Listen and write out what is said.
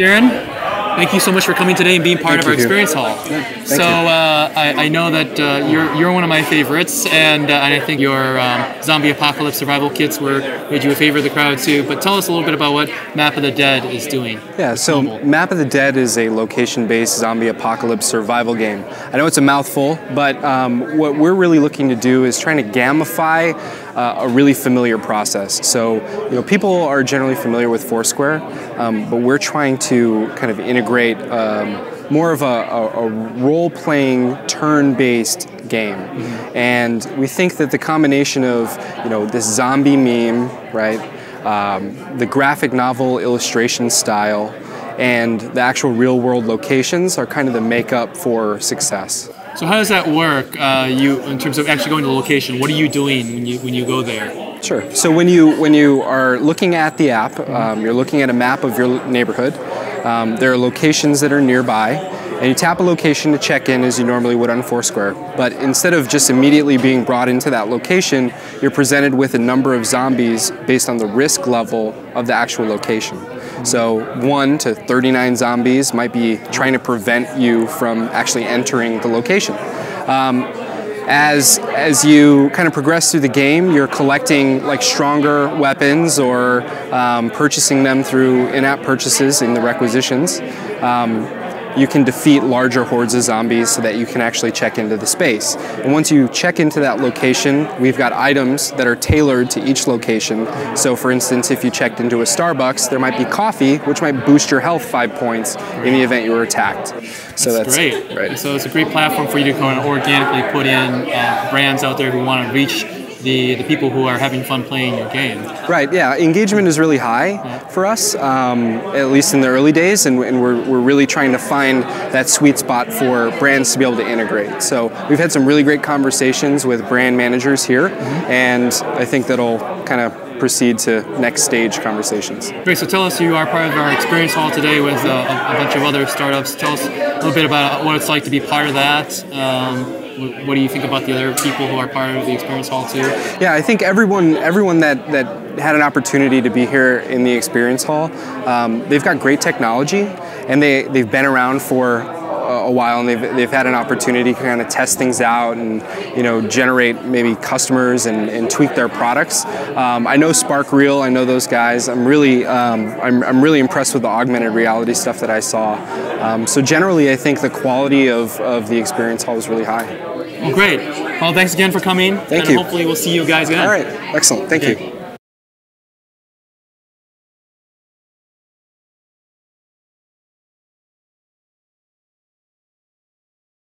Darren, thank you so much for coming today and being part of our experience hall. Yeah, so I know that you're one of my favorites, and I think your zombie apocalypse survival kits made you a favorite of the crowd too. But tell us a little bit about what Map of the Dead is doing. Yeah, so Map of the Dead is a location-based zombie apocalypse survival game. I know it's a mouthful, but what we're really looking to do is trying to gamify a really familiar process. So, you know, people are generally familiar with Foursquare, but we're trying to kind of integrate more of a role-playing, turn-based game. Mm-hmm. And we think that the combination of, you know, this zombie meme, right, the graphic novel illustration style, and the actual real-world locations are kind of the makeup for success. So how does that work? In terms of actually going to the location, what are you doing when you go there? Sure. So when you are looking at the app, you're looking at a map of your neighborhood. There are locations that are nearby, and you tap a location to check in as you normally would on Foursquare. But instead of just immediately being brought into that location, you're presented with a number of zombies based on the risk level of the actual location. So 1 to 39 zombies might be trying to prevent you from actually entering the location. As you kind of progress through the game, you're collecting like stronger weapons or purchasing them through in-app purchases in the requisitions. You can defeat larger hordes of zombies so that you can actually check into the space. And once you check into that location, we've got items that are tailored to each location. So for instance, if you checked into a Starbucks, there might be coffee, which might boost your health 5 points in the event you were attacked. So that's great. Right. So it's a great platform for you to kind of organically put in brands out there who want to reach the people who are having fun playing your game. Right, yeah, engagement is really high for us, at least in the early days, and we're really trying to find that sweet spot for brands to be able to integrate. So we've had some really great conversations with brand managers here, and I think that'll kind of proceed to next stage conversations. Great, so tell us, you are part of our experience hall today with a bunch of other startups. Tell us a little bit about what it's like to be part of that. What do you think about the other people who are part of the experience hall too? Yeah, I think everyone that had an opportunity to be here in the experience hall, they've got great technology, and they've been around for a while, and they've had an opportunity to kind of test things out and, you know, generate maybe customers and tweak their products. I know Spark Real, I know those guys. I'm really impressed with the augmented reality stuff that I saw. So generally, I think the quality of the experience hall was really high. Well, great. Well, thanks again for coming. Thank you. Hopefully, we'll see you guys again. All right. Excellent. Thank you.